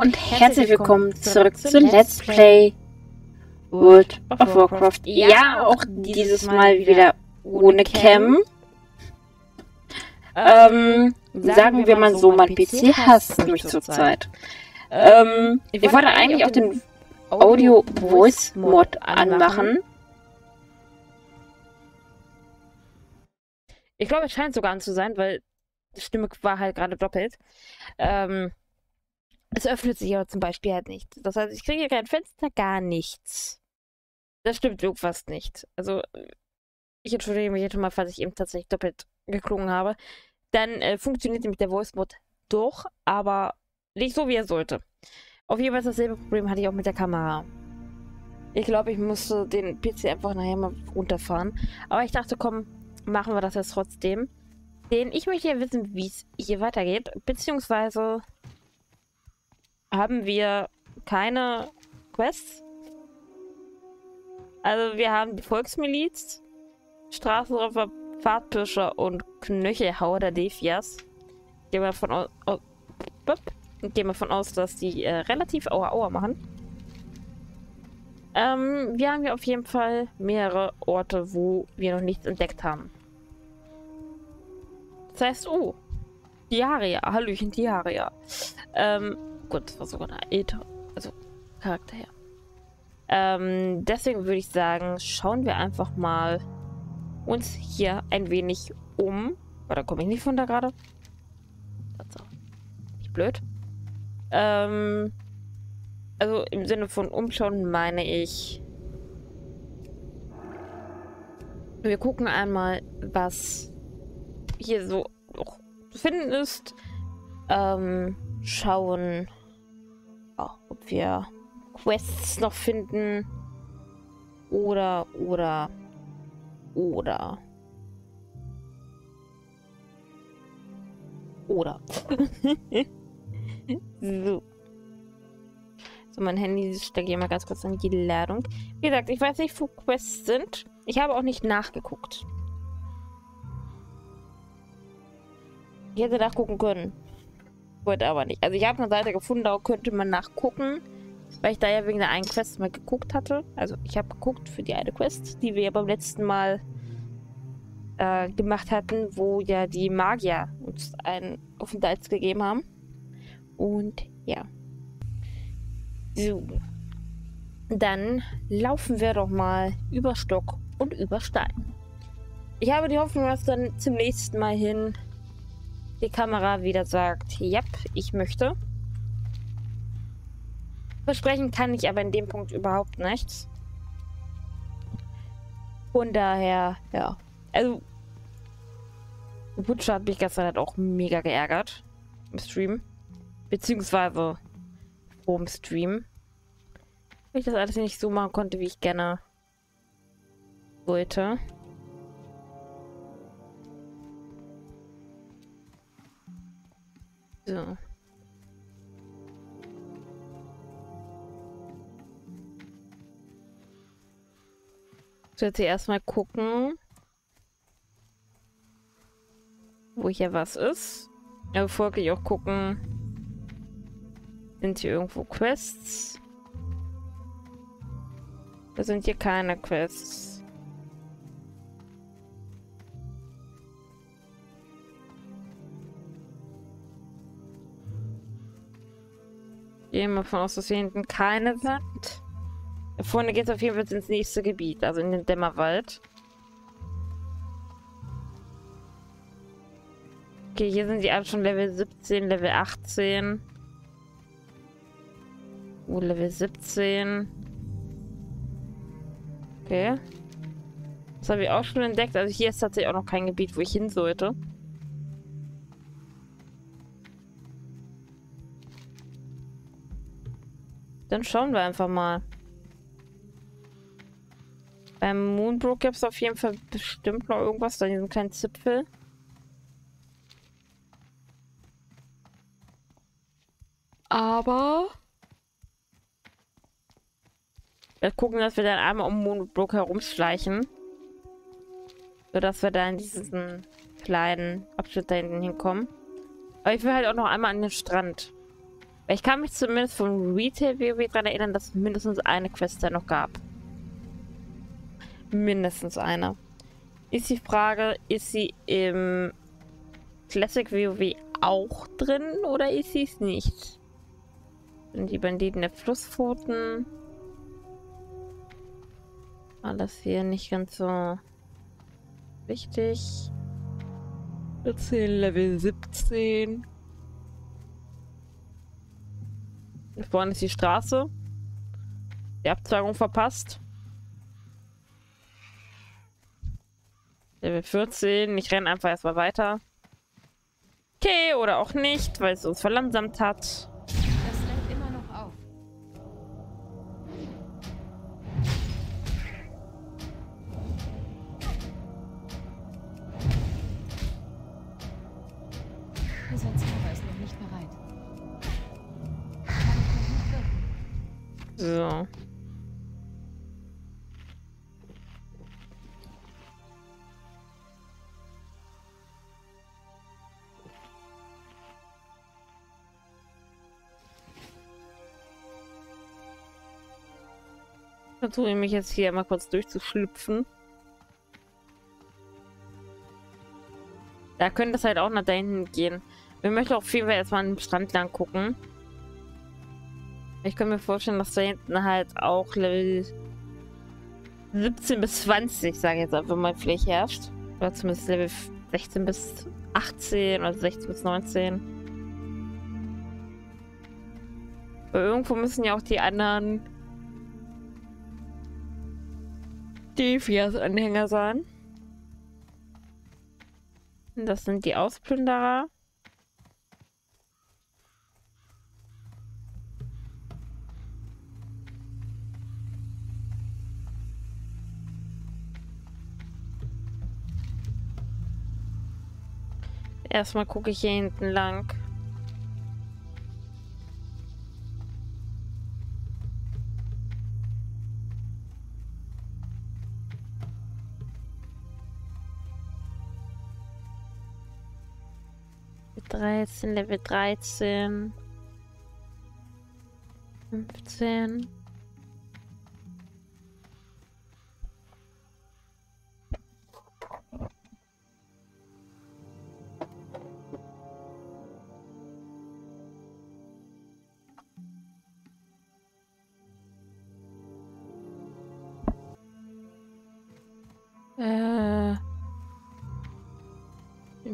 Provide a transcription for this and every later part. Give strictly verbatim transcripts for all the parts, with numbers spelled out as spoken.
und herzlich willkommen zurück zu Let's Play World of Warcraft. Ja, auch dieses Mal wieder ohne Cam. Ähm, sagen wir mal so, mein P C hasst mich zurzeit. Ähm, ich wollte eigentlich auch den Audio Voice Mod anmachen. Ich glaube, es scheint sogar an zu sein, weil die Stimme war halt gerade doppelt. Ähm, es öffnet sich aber zum Beispiel halt nicht. Das heißt, ich kriege hier kein Fenster, gar nichts. Das stimmt irgendwas nicht. Also, ich entschuldige mich jetzt schon mal, falls ich eben tatsächlich doppelt geklungen habe. Dann äh, funktioniert nämlich der Voice Mod doch, aber nicht so, wie er sollte. Auf jeden Fall dasselbe Problem hatte ich auch mit der Kamera. Ich glaube, ich musste den P C einfach nachher mal runterfahren. Aber ich dachte, komm, machen wir das jetzt trotzdem. Denn ich möchte ja wissen, wie es hier weitergeht. Beziehungsweise haben wir keine Quests. Also wir haben die Volksmiliz, Straßenräuber, Pfadpirscher und Knöchelhauer der Defias. Gehen wir von aus, aus, gehen wir von aus, dass die äh, relativ aua aua machen. Ähm, wir haben hier auf jeden Fall mehrere Orte, wo wir noch nichts entdeckt haben. Das heißt, oh, Diaria, hallöchen Diaria. Ähm, gut, das war sogar eine Äther, also Charakter her. Ähm, deswegen würde ich sagen, schauen wir einfach mal uns hier ein wenig um. Oder komme ich nicht von da gerade? Nicht blöd. Ähm, also im Sinne von umschauen meine ich, wir gucken einmal, was hier so zu finden ist. Ähm, schauen, oh, ob wir Quests noch finden. Oder, oder, oder. Oder. So. So, mein Handy stecke ich mal ganz kurz an die Ladung. Wie gesagt, ich weiß nicht, wo Quests sind. Ich habe auch nicht nachgeguckt. Ich hätte nachgucken können. Wollte aber nicht. Also ich habe eine Seite gefunden, da könnte man nachgucken. Weil ich da ja wegen der einen Quest mal geguckt hatte. Also ich habe geguckt für die eine Quest, die wir ja beim letzten Mal äh, gemacht hatten, wo ja die Magier uns einen Aufenthalt gegeben haben. Und ja. So. Dann laufen wir doch mal über Stock und über Stein. Ich habe die Hoffnung, dass dann zum nächsten Mal hin die Kamera wieder sagt, ja, ich möchte. Versprechen kann ich aber in dem Punkt überhaupt nichts. Von daher, ja. Also, Butcher hat mich gestern halt auch mega geärgert. Im Stream. Beziehungsweise vom Stream. Weil ich das alles nicht so machen konnte, wie ich gerne wollte. So. Ich sollte erstmal gucken, wo hier was ist. Ja, bevor ich auch gucken, sind hier irgendwo Quests? Da sind hier keine Quests. Gehen wir von aus, dass hier hinten keine sind. Vorne geht es auf jeden Fall ins nächste Gebiet, also in den Dämmerwald. Okay, hier sind die alle schon Level siebzehn, Level achtzehn. Oh, Level siebzehn. Okay. Das habe ich auch schon entdeckt, also hier ist tatsächlich auch noch kein Gebiet, wo ich hin sollte. Dann schauen wir einfach mal. Beim Moonbrook gibt es auf jeden Fall bestimmt noch irgendwas. Da in diesem kleinen Zipfel. Aber wir gucken, dass wir dann einmal um Moonbrook herumschleichen. Sodass wir da in diesen kleinen Abschnitt da hinten hinkommen. Aber ich will halt auch noch einmal an den Strand. Ich kann mich zumindest vom Retail-W W daran erinnern, dass es mindestens eine Quest da noch gab. Mindestens eine. Ist die Frage, ist sie im Classic-W W auch drin oder ist sie es nicht? Sind die Banditen der Flusspfoten? Alles hier nicht ganz so wichtig. Level siebzehn. Vorne ist die Straße. Die Abzweigung verpasst. Level vierzehn. Ich renne einfach erstmal weiter. Okay, oder auch nicht, weil es uns verlangsamt hat. Das lädt immer noch auf. Unser Zauber ist noch nicht bereit. So. Versuche ich mich jetzt hier mal kurz durchzuschlüpfen. Da könnte es halt auch nach da hinten gehen. Wir möchten auf jeden Fall erstmal an den Strand lang gucken. Ich kann mir vorstellen, dass da hinten halt auch Level siebzehn bis zwanzig, sage ich jetzt einfach mal, vielleicht herrscht. Oder zumindest Level sechzehn bis achtzehn oder sechzehn bis neunzehn. Aber irgendwo müssen ja auch die anderen Defias-Anhänger sein. Das sind die Ausplünderer. Erstmal gucke ich hier hinten lang. dreizehn, Level dreizehn. fünfzehn.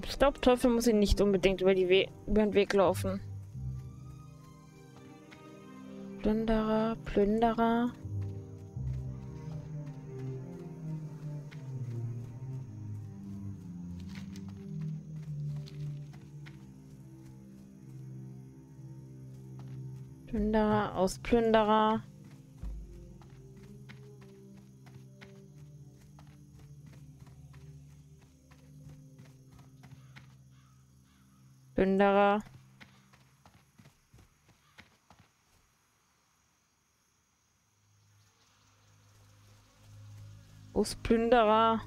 Staubteufel muss ich nicht unbedingt über, die We über den Weg laufen. Plünderer, Plünderer. Plünderer, Ausplünderer. Plünderer. Ausplünderer.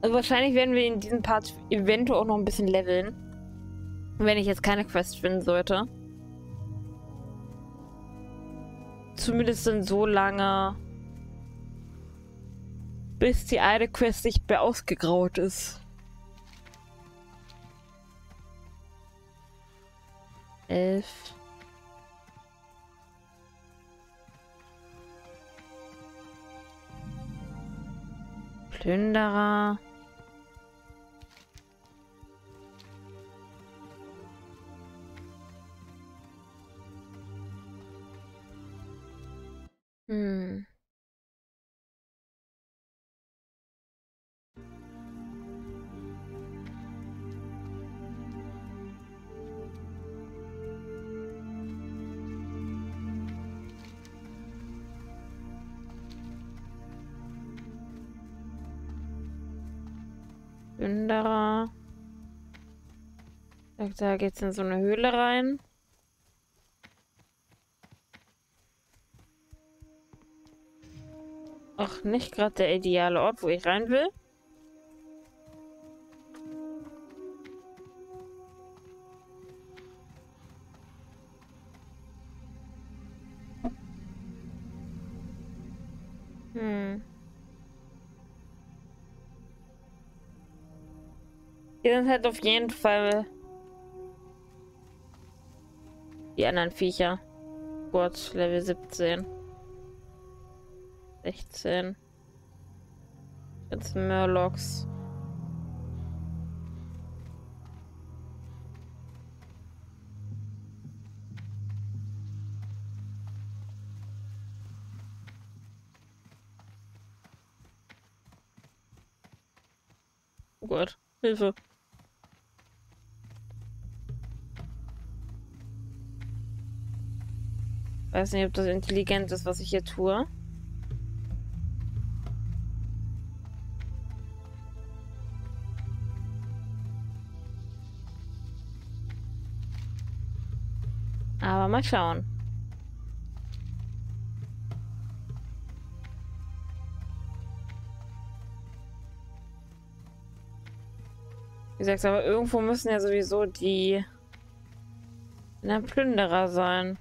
Also wahrscheinlich werden wir in diesem Part eventuell auch noch ein bisschen leveln. Wenn ich jetzt keine Quest finden sollte. Zumindest dann so lange, bis die eine Quest nicht mehr ausgegraut ist. elf. Plünderer. Hm. Plünderer. Da geht's in so eine Höhle rein. Ach, nicht gerade der ideale Ort, wo ich rein will. Hier sind halt auf jeden Fall die anderen Viecher. Gott, Level siebzehn. sechzehn. Jetzt Murlocs. Oh Gott, Hilfe. Weiß nicht, ob das intelligent ist, was ich hier tue. Aber mal schauen. Wie gesagt, aber irgendwo müssen ja sowieso die ein Plünderer sein.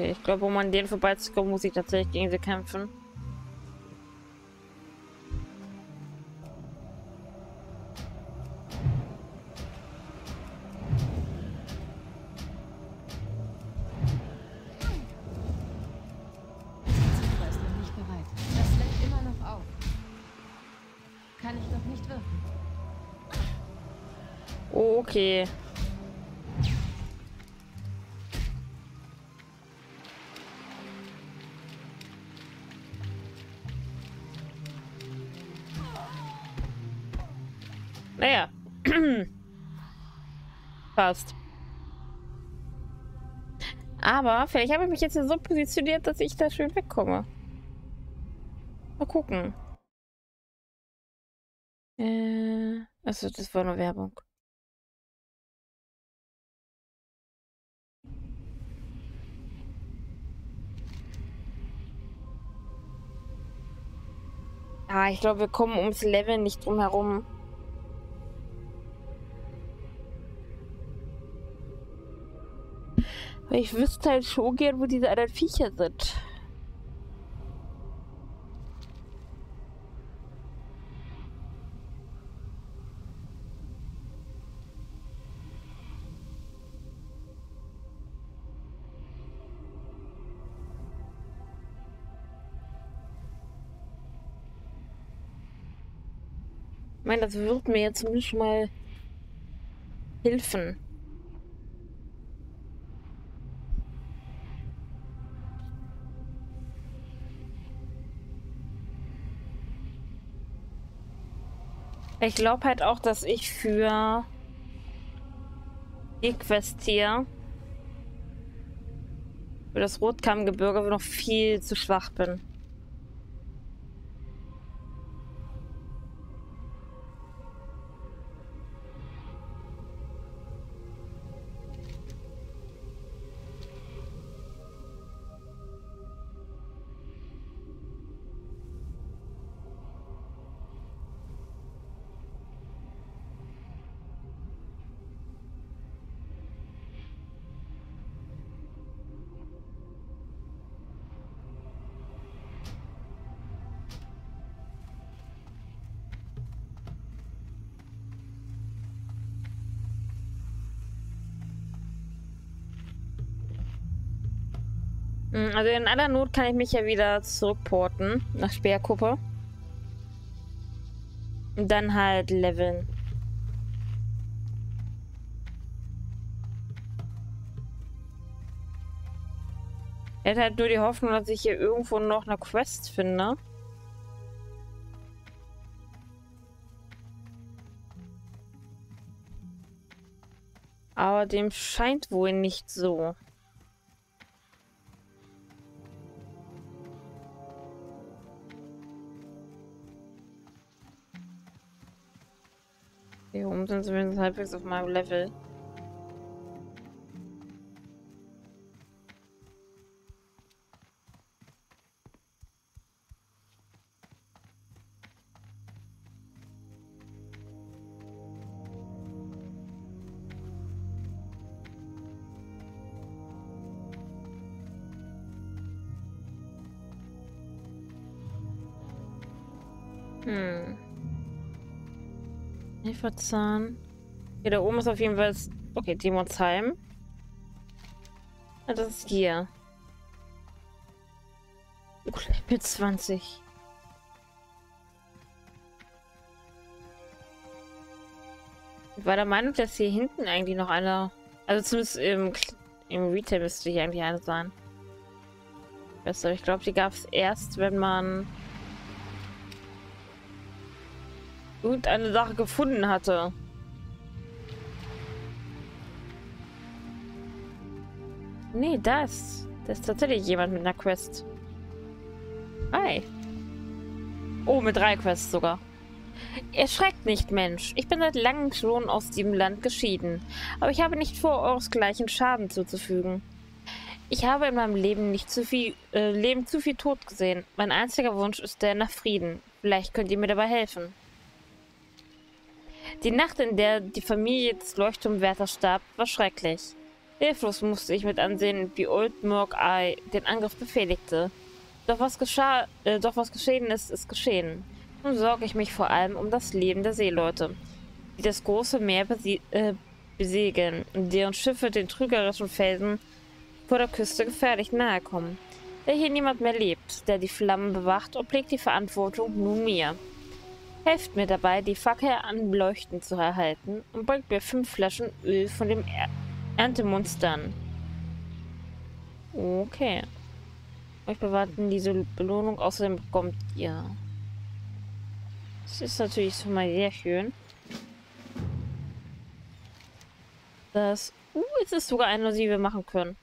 Ich glaube, um an denen vorbeizukommen, muss ich tatsächlich gegen sie kämpfen. Das ist noch nicht bereit. Das lädt immer noch auf. Kann ich noch nicht wirken. Okay. Naja. Passt. Aber vielleicht habe ich mich jetzt so positioniert, dass ich da schön wegkomme. Mal gucken. Äh, achso, das war nur Werbung. Ah, ich glaube, wir kommen ums Level nicht drum herum. Ich wüsste halt schon gern, wo diese anderen Viecher sind. Ich meine, das wird mir jetzt zumindest mal helfen. Ich glaube halt auch, dass ich für die Quest hier, für das Rotkammgebirge, noch viel zu schwach bin. Also in aller Not kann ich mich ja wieder zurückporten nach Speerkuppe. Und dann halt leveln. Ich hätte halt nur die Hoffnung, dass ich hier irgendwo noch eine Quest finde. Aber dem scheint wohl nicht so. sind zumindest halbwegs auf meinem Level. Hm. Hefezahn. Hier da oben ist auf jeden Fall... Okay, Demonsheim. Ah, das ist hier. Oh, Level zwanzig. Ich war der Meinung, dass hier hinten eigentlich noch einer... Also zumindest im, im Retail müsste hier eigentlich einer sein. Besser, ich glaube, die gab es erst, wenn man... irgendeine Sache gefunden hatte. Nee, das. Das ist tatsächlich jemand mit einer Quest. Hi. Oh, mit drei Quests sogar. Erschreckt nicht, Mensch. Ich bin seit langem schon aus diesem Land geschieden. Aber ich habe nicht vor, euresgleichen Schaden zuzufügen. Ich habe in meinem Leben nicht zu viel, äh, Leben zu viel Tod gesehen. Mein einziger Wunsch ist der nach Frieden. Vielleicht könnt ihr mir dabei helfen. Die Nacht, in der die Familie des Leuchtturmwärters starb, war schrecklich. Hilflos musste ich mit ansehen, wie Old Murk-Eye den Angriff befehligte. Doch was, geschah, äh, doch was geschehen ist, ist geschehen. Nun sorge ich mich vor allem um das Leben der Seeleute, die das große Meer besie äh, besegeln und deren Schiffe den trügerischen Felsen vor der Küste gefährlich nahe kommen. Da hier niemand mehr lebt, der die Flammen bewacht, obliegt die Verantwortung nun mir. Helft mir dabei, die Fackel an Leuchten zu erhalten und bringt mir fünf Flaschen Öl von dem er Erntemonster an. Okay. Euch bewarten diese Belohnung, außerdem bekommt ihr. Das ist natürlich schon mal sehr schön. Das Uh, es ist sogar eine, die wir machen können.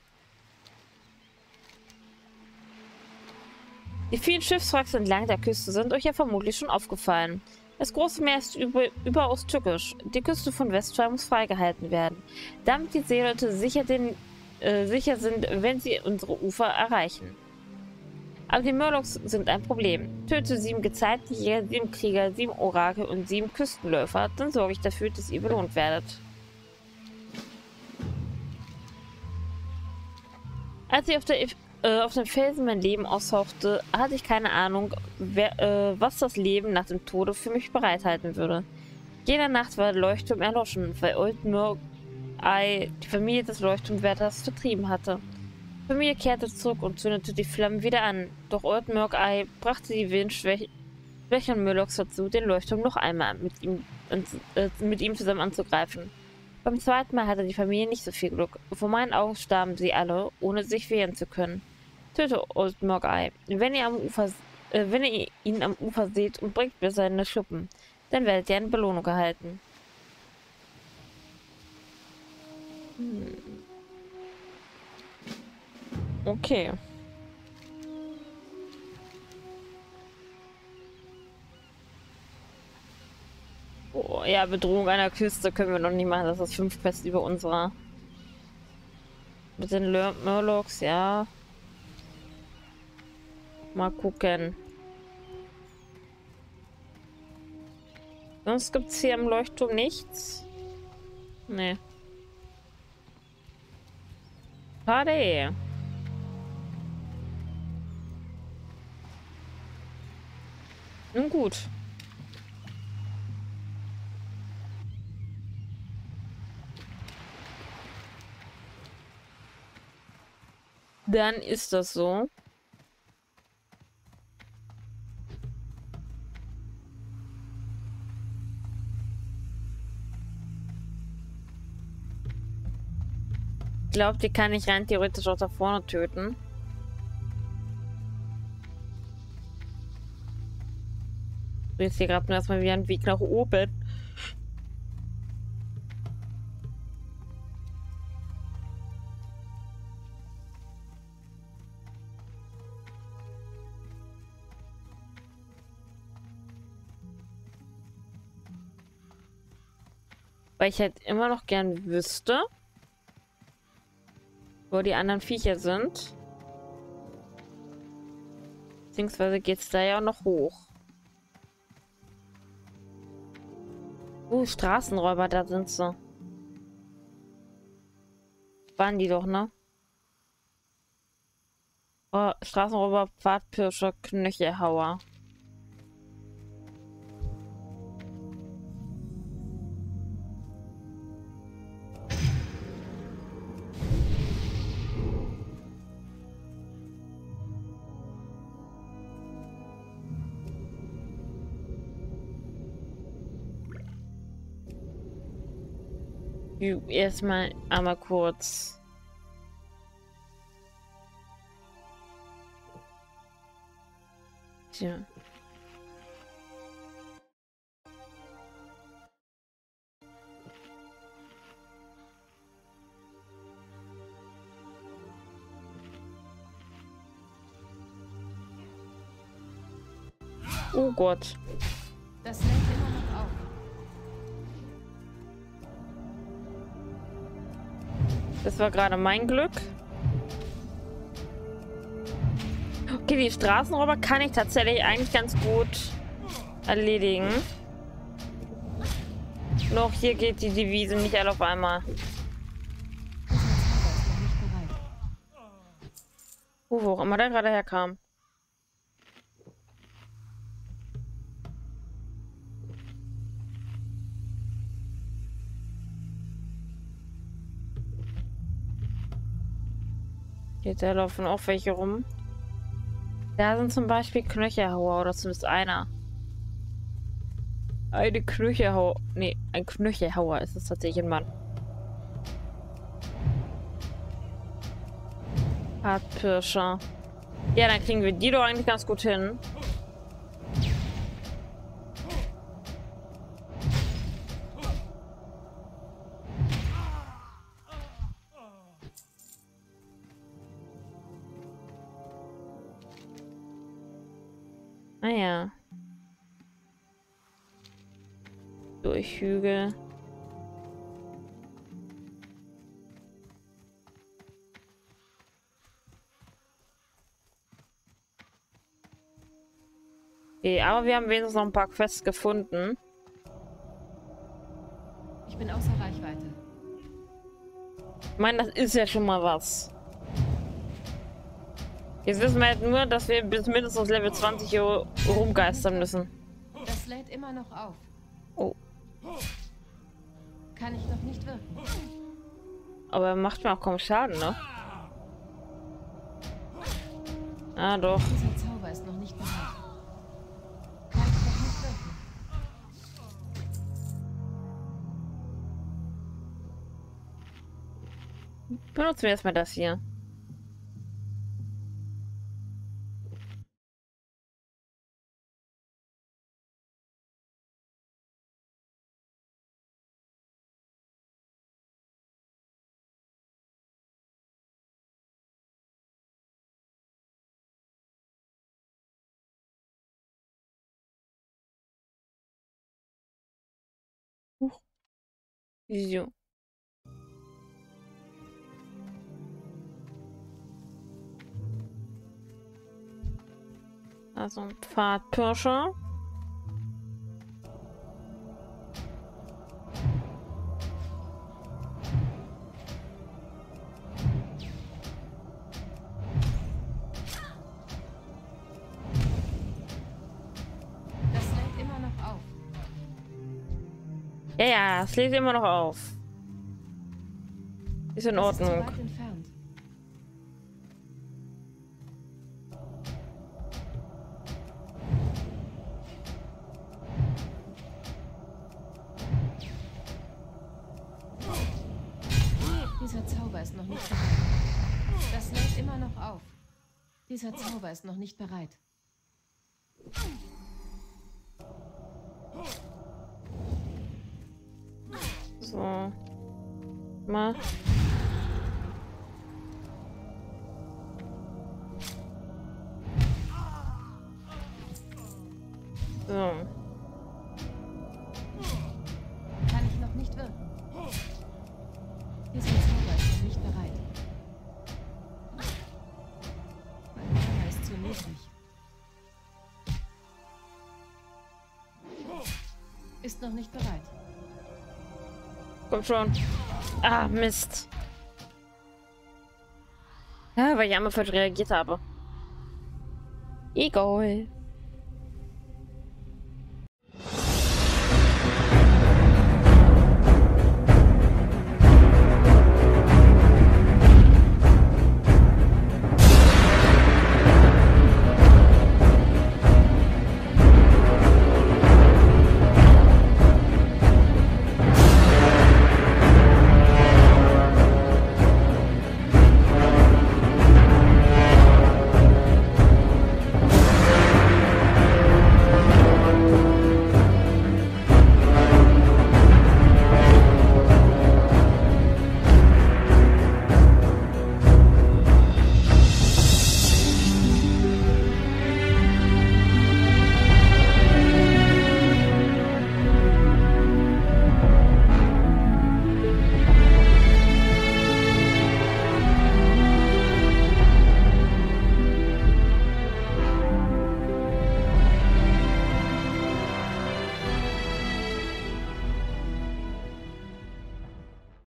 Die vielen Schiffswracks entlang der Küste sind euch ja vermutlich schon aufgefallen. Das große Meer ist über, überaus tückisch. Die Küste von Westfalen muss freigehalten werden, damit die Seeleute sicher, den, äh, sicher sind, wenn sie unsere Ufer erreichen. Aber die Murlocs sind ein Problem. Töte sieben Gezeitenjäger, sieben Krieger, sieben Orakel und sieben Küstenläufer, dann sorge ich dafür, dass ihr belohnt werdet. Als ihr auf der auf dem Felsen mein Leben aushauchte, hatte ich keine Ahnung, wer, äh, was das Leben nach dem Tode für mich bereithalten würde. Jede Nacht war der Leuchtturm erloschen, weil Old Murk-Eye die Familie des Leuchtturmwärters vertrieben hatte. Die Familie kehrte zurück und zündete die Flammen wieder an, doch Old Murk-Eye brachte die Windschwäche und Murlocs dazu, den Leuchtturm noch einmal mit ihm, äh, mit ihm zusammen anzugreifen. Beim zweiten Mal hatte die Familie nicht so viel Glück. Vor meinen Augen starben sie alle, ohne sich wehren zu können. Töte Old Murk-Eye, wenn ihr am Ufer, äh, wenn ihr ihn am Ufer seht und bringt mir seine Schuppen, dann werdet ihr eine Belohnung erhalten. Hm. Okay. Oh, ja, Bedrohung einer Küste können wir noch nicht machen. Das ist fünf Quests über unserer. Mit den Murlocs, ja. Mal gucken. Sonst gibt es hier im Leuchtturm nichts. Nee. Schade. Nun gut. Dann ist das so. Ich glaube, die kann ich rein theoretisch auch da vorne töten. Jetzt hier gerade nur erstmal wieder einen Weg nach oben. Weil ich halt immer noch gern wüsste, wo die anderen Viecher sind. Beziehungsweise geht es da ja auch noch hoch. Uh, Straßenräuber, da sind sie. Waren die doch, ne? Oh, Straßenräuber, Pfadpirscher, Knöchelhauer. Erstmal einmal kurz. Tja. Oh Gott. Das nennt immer noch auf. Das war gerade mein Glück. Okay, die Straßenräuber kann ich tatsächlich eigentlich ganz gut erledigen. Noch hier geht die Devise nicht alle auf einmal. Uh, wo auch immer der gerade herkam. Da laufen auch welche rum. Da sind zum Beispiel Knöchelhauer oder zumindest einer. Eine Knöchelhauer. Ne, ein Knöchelhauer ist es tatsächlich ein Mann. Hartpirscher. Ja, dann kriegen wir die doch eigentlich ganz gut hin. Naja. Durch Hügel. Okay, aber wir haben wenigstens noch ein paar Quests gefunden. Ich bin außer Reichweite. Ich meine, das ist ja schon mal was. Jetzt wissen wir halt nur, dass wir bis mindestens Level zwanzig hier rumgeistern müssen. Das lädt immer noch auf. Oh. Kann ich noch nicht wirken. Aber er macht mir auch kaum Schaden, ne? Ah, doch. Dieser Zauber ist noch nicht bereit. Kann ich noch nicht wirken. Benutzen wir erstmal das hier. Vision. Also ein Pfadpirscher. Ja, ja, es lädt immer noch auf. Ist in Ordnung. Dieser Zauber ist noch nicht bereit. Das lädt immer noch auf. Dieser Zauber ist noch nicht bereit. So. Mal. So. Kann ich noch nicht wirken. bist noch nicht bereit. Komm schon. Ah, Mist. Ja, weil ich einmal falsch reagiert habe. Egal.